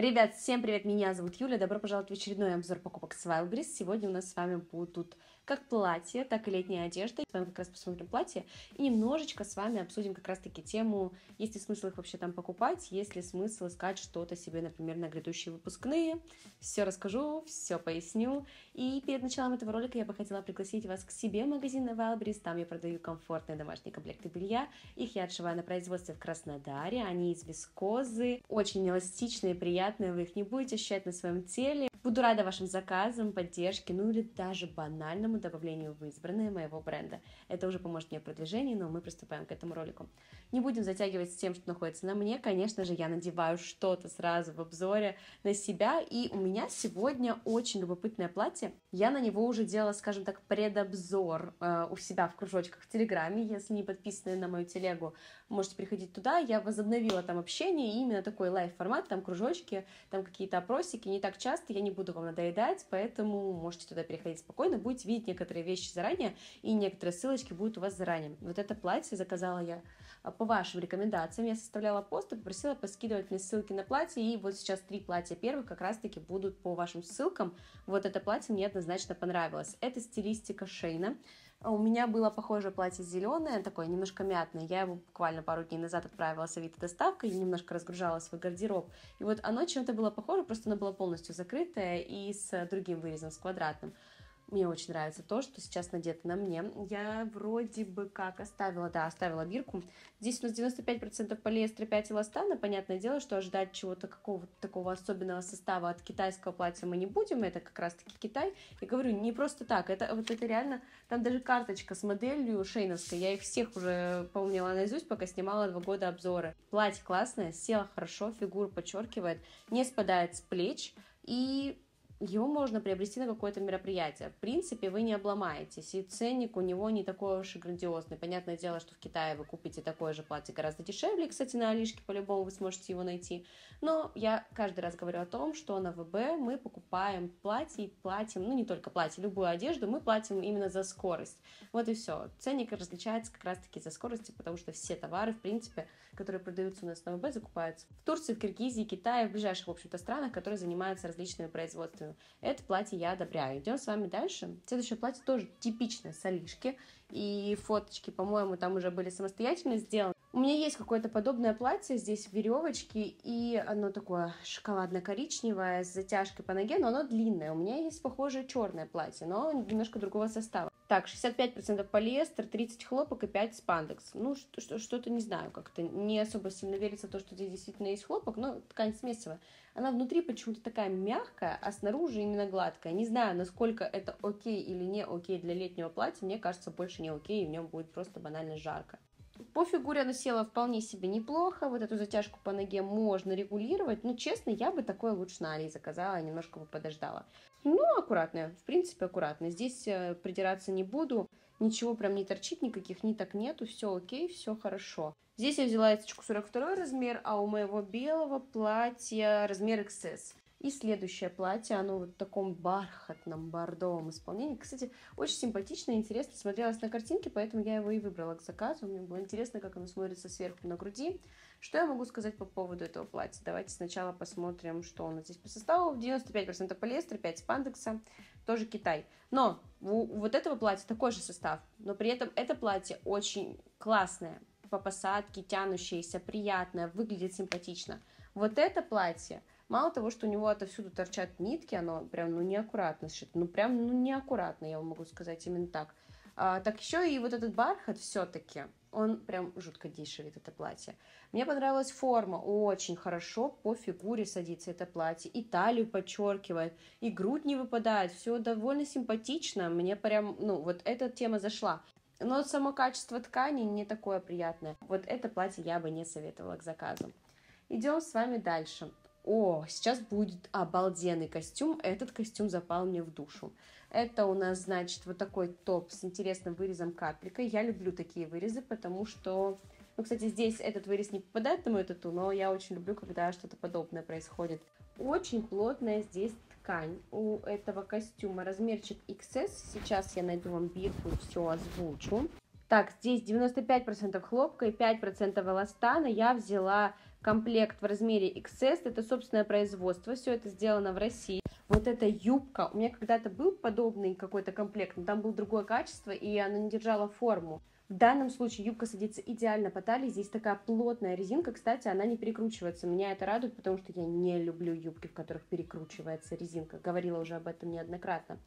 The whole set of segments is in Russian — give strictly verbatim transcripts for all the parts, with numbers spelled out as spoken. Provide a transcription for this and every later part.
Ребят, всем привет, меня зовут Юля, добро пожаловать в очередной обзор покупок с Wildberries. Сегодня у нас с вами будут как платье, так и летняя одежда. С вами как раз посмотрим платье и немножечко с вами обсудим как раз таки тему, есть ли смысл их вообще там покупать, есть ли смысл искать что-то себе, например, на грядущие выпускные. Все расскажу, все поясню. И перед началом этого ролика я бы хотела пригласить вас к себе в магазин на Wildberries. Там я продаю комфортные домашние комплекты белья. Их я отшиваю на производстве в Краснодаре. Они из вискозы, очень эластичные, приятные. Вы их не будете ощущать на своем теле. Буду рада вашим заказам, поддержке, ну или даже банальному добавлению в избранное моего бренда. Это уже поможет мне в продвижении, но мы приступаем к этому ролику. Не будем затягивать с тем, что находится на мне. Конечно же, я надеваю что-то сразу в обзоре на себя. И у меня сегодня очень любопытное платье. Я на него уже делала, скажем так, предобзор э, у себя в кружочках в Телеграме. Если не подписаны на мою телегу, можете приходить туда. Я возобновила там общение, и именно такой лайв-формат, там кружочки, там какие-то опросики, не так часто, я не буду вам надоедать, поэтому можете туда переходить спокойно, будете видеть некоторые вещи заранее, и некоторые ссылочки будут у вас заранее. Вот это платье заказала я по вашим рекомендациям, я составляла пост и попросила поскидывать мне ссылки на платье, и вот сейчас три платья первых как раз-таки будут по вашим ссылкам. Вот это платье мне однозначно понравилось, это стилистика Шейна. У меня было похожее платье зеленое, такое немножко мятное, я его буквально пару дней назад отправила с авито-доставкой, немножко разгружала свой гардероб, и вот оно чем-то было похоже, просто оно было полностью закрытое и с другим вырезом, с квадратным. Мне очень нравится то, что сейчас надето на мне. Я вроде бы как оставила, да, оставила бирку. Здесь у нас девяносто пять процентов полиэстера, пять эластана. Понятное дело, что ожидать чего-то какого-то такого особенного состава от китайского платья мы не будем. Это как раз-таки Китай. Я говорю, не просто так. Это, вот это реально... Там даже карточка с моделью шейновской. Я их всех уже помнила наизусть, пока снимала два года обзоры. Платье классное, село хорошо, фигуру подчеркивает, не спадает с плеч и... Его можно приобрести на какое-то мероприятие. В принципе, вы не обломаетесь, и ценник у него не такой уж и грандиозный. Понятное дело, что в Китае вы купите такое же платье гораздо дешевле. Кстати, на Алишке по-любому вы сможете его найти. Но я каждый раз говорю о том, что на вэ бэ мы покупаем платье и платим, ну не только платье, любую одежду, мы платим именно за скорость. Вот и все. Ценник различается как раз-таки за скоростью, потому что все товары, в принципе, которые продаются у нас на вэ бэ, закупаются в Турции, в Киргизии, Китае, в ближайших, в общем-то, странах, которые занимаются различными производствами. Это платье я одобряю. Идем с вами дальше. Следующее платье тоже типичное с Алишки. И фоточки, по-моему, там уже были самостоятельно сделаны. У меня есть какое-то подобное платье. Здесь веревочки, и оно такое шоколадно-коричневое с затяжкой по ноге, но оно длинное. У меня есть похожее черное платье, но немножко другого состава. Так, шестьдесят пять процентов полиэстер, тридцать процентов хлопок и пять процентов спандекс. Ну, что-то не знаю, как-то не особо сильно верится в то, что здесь действительно есть хлопок, но ткань смесовая. Она внутри почему-то такая мягкая, а снаружи именно гладкая. Не знаю, насколько это окей или не окей для летнего платья. Мне кажется, больше не окей, и в нем будет просто банально жарко. По фигуре она села вполне себе неплохо. Вот эту затяжку по ноге можно регулировать. Но, честно, я бы такое лучше на Али заказала, немножко бы подождала. Ну, аккуратно, в принципе, аккуратно. Здесь придираться не буду. Ничего прям не торчит, никаких ниток нету. Все окей, все хорошо. Здесь я взяла эсточку сорок второй размер, а у моего белого платья размер икс эс. И следующее платье, оно вот в таком бархатном бордовом исполнении. Кстати, очень симпатично и интересно смотрелось на картинке, поэтому я его и выбрала к заказу. Мне было интересно, как оно смотрится сверху на груди. Что я могу сказать по поводу этого платья? Давайте сначала посмотрим, что у нас здесь по составу. девяносто пять процентов полиэстер, пять процентов спандекса, тоже Китай. Но у вот этого платья такой же состав, но при этом это платье очень классное. По посадке, тянущееся, приятное, выглядит симпатично. Вот это платье, мало того, что у него отовсюду торчат нитки, оно прям, ну, неаккуратно сшито, ну, прям, ну, неаккуратно, я вам могу сказать именно так. А, так еще и вот этот бархат все-таки, он прям жутко дешевит, это платье. Мне понравилась форма, очень хорошо по фигуре садится это платье, и талию подчеркивает, и грудь не выпадает, все довольно симпатично, мне прям, ну, вот эта тема зашла. Но само качество ткани не такое приятное. Вот это платье я бы не советовала к заказу. Идем с вами дальше. О, сейчас будет обалденный костюм. Этот костюм запал мне в душу. Это у нас, значит, вот такой топ с интересным вырезом каплика. Я люблю такие вырезы, потому что... Ну, кстати, здесь этот вырез не попадает на мою тату, но я очень люблю, когда что-то подобное происходит. Очень плотная здесь ткань у этого костюма. Размерчик икс эс. Сейчас я найду вам бирку, все озвучу. Так, здесь девяносто пять процентов хлопка и пять процентов эластана. Я взяла комплект в размере икс эс. Это собственное производство. Все это сделано в России. Вот эта юбка. У меня когда-то был подобный какой-то комплект, но там было другое качество, и она не держала форму. В данном случае юбка садится идеально по талии. Здесь такая плотная резинка. Кстати, она не перекручивается. Меня это радует, потому что я не люблю юбки, в которых перекручивается резинка. Говорила уже об этом неоднократно.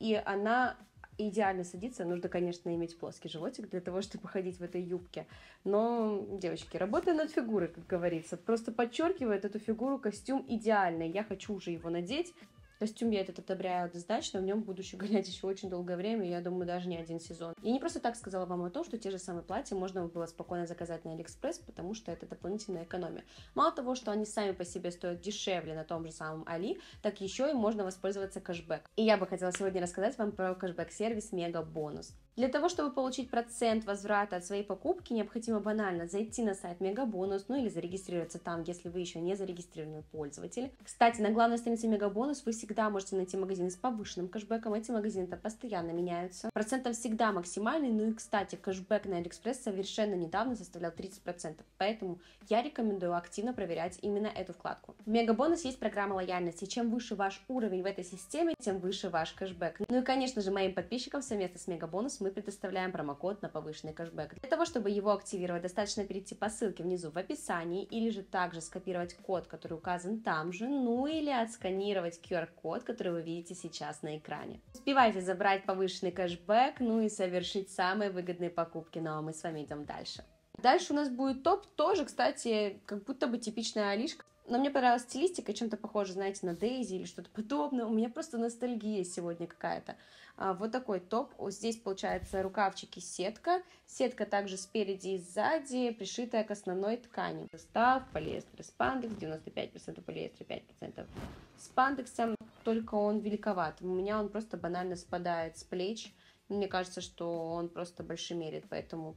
И она идеально садится. Нужно, конечно, иметь плоский животик для того, чтобы ходить в этой юбке. Но, девочки, работая над фигурой, как говорится, просто подчеркивает эту фигуру костюм идеальный. Я хочу уже его надеть. Костюм я этот одобряю однозначно, в нем буду еще гонять еще очень долгое время, я думаю, даже не один сезон. Я не просто так сказала вам о том, что те же самые платья можно было спокойно заказать на Алиэкспресс, потому что это дополнительная экономия. Мало того, что они сами по себе стоят дешевле на том же самом Али, так еще и можно воспользоваться кэшбэк. И я бы хотела сегодня рассказать вам про кэшбэк-сервис Мега Бонус. Для того, чтобы получить процент возврата от своей покупки, необходимо банально зайти на сайт Мегабонус, ну или зарегистрироваться там, если вы еще не зарегистрированный пользователь. Кстати, на главной странице Мегабонус вы всегда можете найти магазины с повышенным кэшбэком, эти магазины-то постоянно меняются. Процентом всегда максимальный, ну и, кстати, кэшбэк на Алиэкспресс совершенно недавно составлял тридцать процентов, поэтому я рекомендую активно проверять именно эту вкладку. В Мегабонус есть программа лояльности, чем выше ваш уровень в этой системе, тем выше ваш кэшбэк. Ну и, конечно же, моим подписчикам совместно с Мегабонус мы предоставляем промокод на повышенный кэшбэк. Для того, чтобы его активировать, достаточно перейти по ссылке внизу в описании или же также скопировать код, который указан там же, ну или отсканировать ку ар-код, который вы видите сейчас на экране. Успевайте забрать повышенный кэшбэк, ну и совершить самые выгодные покупки. Ну а мы с вами идем дальше. Дальше у нас будет топ, тоже, кстати, как будто бы типичная Алишка. Но мне понравилась стилистика, чем-то похоже, знаете, на Дейзи или что-то подобное. У меня просто ностальгия сегодня какая-то. А, вот такой топ. Здесь, получается, рукавчики, сетка. Сетка также спереди и сзади, пришитая к основной ткани. Состав, полиэстер, спандекс, девяносто пять процентов полиэстера, пять процентов спандекса. Только он великоват. У меня он просто банально спадает с плеч. Мне кажется, что он просто большемерит, поэтому...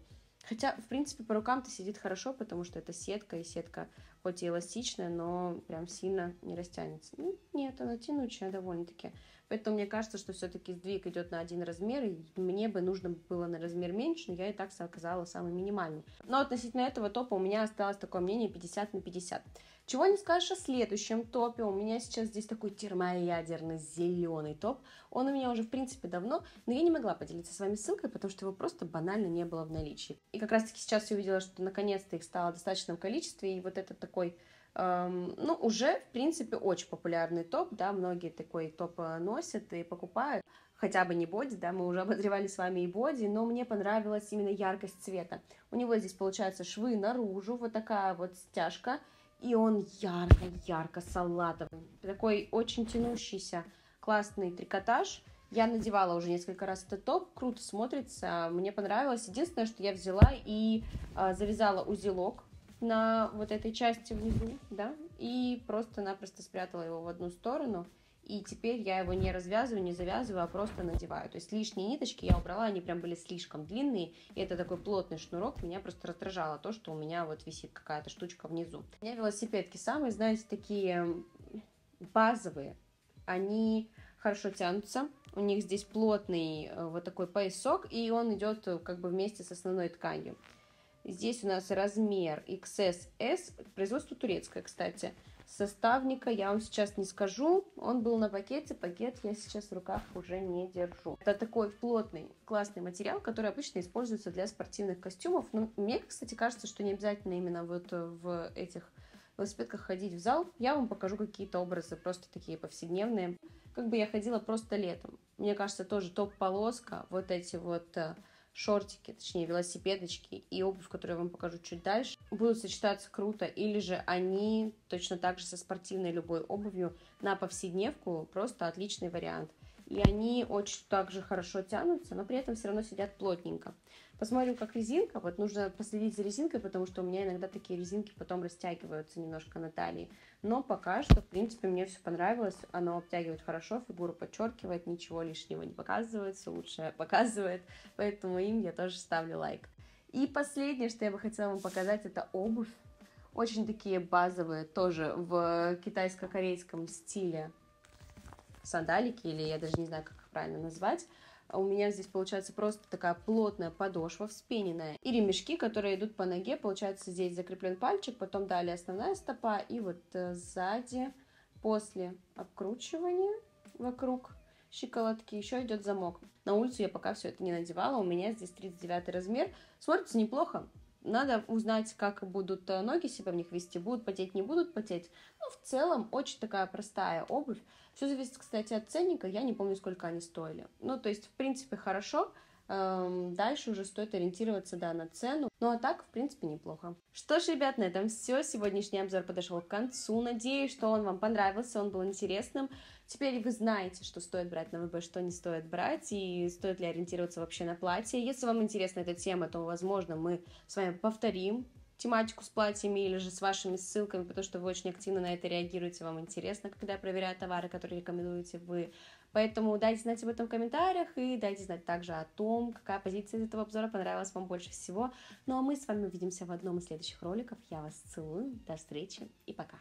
Хотя, в принципе, по рукам-то сидит хорошо, потому что это сетка, и сетка хоть и эластичная, но прям сильно не растянется. Ну, нет, она тянучая довольно-таки. Поэтому мне кажется, что все-таки сдвиг идет на один размер, и мне бы нужно было на размер меньше, но я и так оказала самый минимальный. Но относительно этого топа у меня осталось такое мнение пятьдесят на пятьдесят. Чего не скажешь о следующем топе. У меня сейчас здесь такой термоядерный зеленый топ. Он у меня уже, в принципе, давно, но я не могла поделиться с вами ссылкой, потому что его просто банально не было в наличии. И как раз-таки сейчас я увидела, что наконец-то их стало в достаточном количестве, и вот этот такой... Эм, ну, уже, в принципе, очень популярный топ, да, многие такой топ носят и покупают, хотя бы не боди, да, мы уже обозревали с вами и боди, но мне понравилась именно яркость цвета. У него здесь, получается, швы наружу, вот такая вот стяжка, и он ярко-ярко салатовый, такой очень тянущийся классный трикотаж. Я надевала уже несколько раз этот топ, круто смотрится, мне понравилось. Единственное, что я взяла и э, завязала узелок на вот этой части внизу, да, и просто-напросто спрятала его в одну сторону, и теперь я его не развязываю, не завязываю, а просто надеваю. То есть лишние ниточки я убрала, они прям были слишком длинные, и это такой плотный шнурок, меня просто раздражало то, что у меня вот висит какая-то штучка внизу. У меня велосипедки самые, знаете, такие базовые, они хорошо тянутся, у них здесь плотный вот такой поясок, и он идет как бы вместе с основной тканью. Здесь у нас размер икс эс эс, производство турецкое, кстати. Составника я вам сейчас не скажу, он был на пакете, пакет я сейчас в руках уже не держу. Это такой плотный, классный материал, который обычно используется для спортивных костюмов. Но мне, кстати, кажется, что не обязательно именно вот в этих велосипедках ходить в зал. Я вам покажу какие-то образы, просто такие повседневные. Как бы я ходила просто летом. Мне кажется, тоже топ-полоска, вот эти вот... шортики, точнее велосипедочки и обувь, которую я вам покажу чуть дальше, будут сочетаться круто, или же они точно так же со спортивной любой обувью на повседневку, просто отличный вариант. И они очень также хорошо тянутся, но при этом все равно сидят плотненько. Посмотрим, как резинка, вот нужно последить за резинкой, потому что у меня иногда такие резинки потом растягиваются немножко на талии. Но пока что, в принципе, мне все понравилось, оно обтягивает хорошо, фигуру подчеркивает, ничего лишнего не показывает, все лучшее показывает, поэтому им я тоже ставлю лайк. И последнее, что я бы хотела вам показать, это обувь. Очень такие базовые, тоже в китайско-корейском стиле. Сандалики, или я даже не знаю, как их правильно назвать, у меня здесь получается просто такая плотная подошва вспененная. И ремешки, которые идут по ноге, получается здесь закреплен пальчик, потом далее основная стопа. И вот сзади после обкручивания вокруг щиколотки еще идет замок. На улицу я пока все это не надевала, у меня здесь тридцать девятый размер. Смотрится неплохо. Надо узнать, как будут ноги себя в них вести, будут потеть, не будут потеть. Ну, в целом, очень такая простая обувь. Все зависит, кстати, от ценника, я не помню, сколько они стоили. Ну, то есть, в принципе, хорошо. Дальше уже стоит ориентироваться, да, на цену. Ну, а так, в принципе, неплохо. Что ж, ребят, на этом все. Сегодняшний обзор подошел к концу. Надеюсь, что он вам понравился, он был интересным. Теперь вы знаете, что стоит брать на выбор, что не стоит брать, и стоит ли ориентироваться вообще на платье. Если вам интересна эта тема, то, возможно, мы с вами повторим тематику с платьями или же с вашими ссылками, потому что вы очень активно на это реагируете, вам интересно, когда я проверяю товары, которые рекомендуете вы. Поэтому дайте знать об этом в комментариях и дайте знать также о том, какая позиция из этого обзора понравилась вам больше всего. Ну а мы с вами увидимся в одном из следующих роликов. Я вас целую, до встречи и пока!